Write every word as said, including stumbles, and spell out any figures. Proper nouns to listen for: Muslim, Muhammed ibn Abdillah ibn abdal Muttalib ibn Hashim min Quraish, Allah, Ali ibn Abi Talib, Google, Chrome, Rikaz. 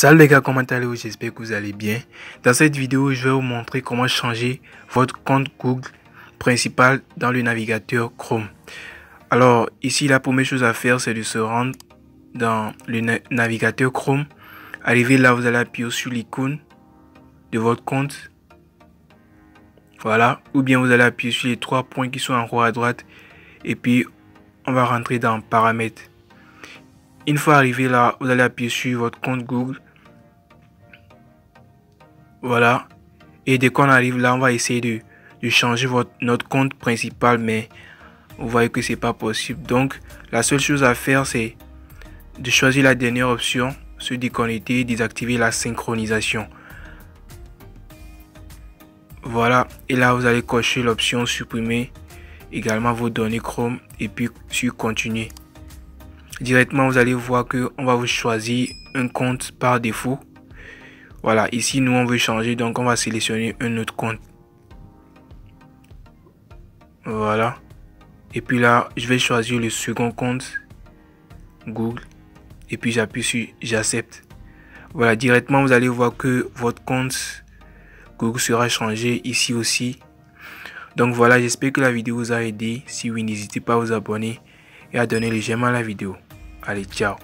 Salut les gars, comment allez-vous? J'espère que vous allez bien. Dans cette vidéo, je vais vous montrer comment changer votre compte Google principal dans le navigateur Chrome. Alors ici, la première chose à faire, c'est de se rendre dans le na navigateur Chrome. Arrivé là, vous allez appuyer sur l'icône de votre compte. Voilà. Ou bien vous allez appuyer sur les trois points qui sont en haut à droite. Et puis, on va rentrer dans paramètres. Une fois arrivé là, vous allez appuyer sur votre compte Google. Voilà, et dès qu'on arrive là, on va essayer de, de changer votre, notre compte principal, mais vous voyez que c'est pas possible. Donc la seule chose à faire, c'est de choisir la dernière option, se déconnecter et désactiver la synchronisation. Voilà, et là vous allez cocher l'option supprimer également vos données Chrome et puis sur continuer. Directement, vous allez voir que on va vous choisir un compte par défaut. Voilà, ici nous on veut changer, donc on va sélectionner un autre compte. Voilà, et puis là je vais choisir le second compte Google et puis j'appuie sur j'accepte. Voilà, directement vous allez voir que votre compte Google sera changé ici aussi. Donc voilà, j'espère que la vidéo vous a aidé. Si oui, n'hésitez pas à vous abonner et à donner les j'aime à la vidéo. Allez, ciao.